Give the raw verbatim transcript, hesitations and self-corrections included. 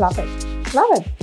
love it. Love it.